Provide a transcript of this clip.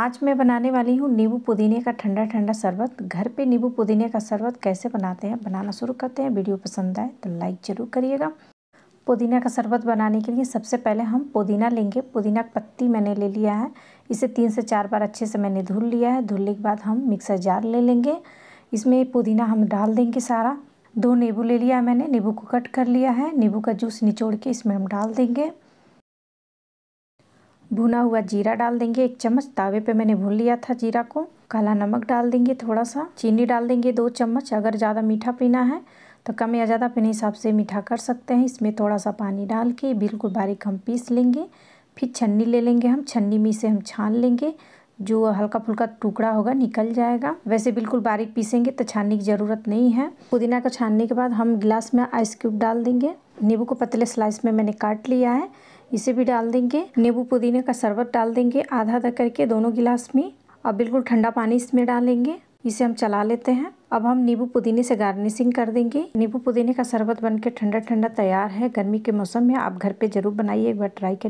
आज मैं बनाने वाली हूँ नींबू पुदीने का ठंडा ठंडा शरबत। घर पे नींबू पुदीने का शरबत कैसे बनाते हैं बनाना शुरू करते हैं। वीडियो पसंद आए तो लाइक ज़रूर करिएगा। पुदीना का शरबत बनाने के लिए सबसे पहले हम पुदीना लेंगे। पुदीना की पत्ती मैंने ले लिया है, इसे 3 से 4 बार अच्छे से मैंने धुल लिया है। धुलने के बाद हम मिक्सर जार ले लेंगे, इसमें पुदीना हम डाल देंगे सारा। 2 नींबू ले लिया है मैंने, नींबू को कट कर लिया है। नींबू का जूस निचोड़ के इसमें हम डाल देंगे। भुना हुआ जीरा डाल देंगे 1 चम्मच, तावे पे मैंने भून लिया था जीरा को। काला नमक डाल देंगे थोड़ा सा, चीनी डाल देंगे 2 चम्मच। अगर ज़्यादा मीठा पीना है तो कम या ज़्यादा अपने हिसाब से मीठा कर सकते हैं। इसमें थोड़ा सा पानी डाल के बिल्कुल बारीक हम पीस लेंगे। फिर छन्नी ले लेंगे हम, छन्नी में से हम छान लेंगे, जो हल्का फुल्का टुकड़ा होगा निकल जाएगा। वैसे बिल्कुल बारीक पीसेंगे तो छानने की ज़रूरत नहीं है। पुदीना को छानने के बाद हम गिलास में आइस क्यूब डाल देंगे। नींबू को पतले स्लाइस में मैंने काट लिया है, इसे भी डाल देंगे। नींबू पुदीने का शरबत डाल देंगे आधा करके दोनों गिलास में, और बिल्कुल ठंडा पानी इसमें डालेंगे। इसे हम चला लेते हैं। अब हम नींबू पुदीने से गार्निशिंग कर देंगे। नींबू पुदीने का शरबत बनके ठंडा ठंडा तैयार है। गर्मी के मौसम में आप घर पे जरूर बनाइए, एक बार ट्राई करिए।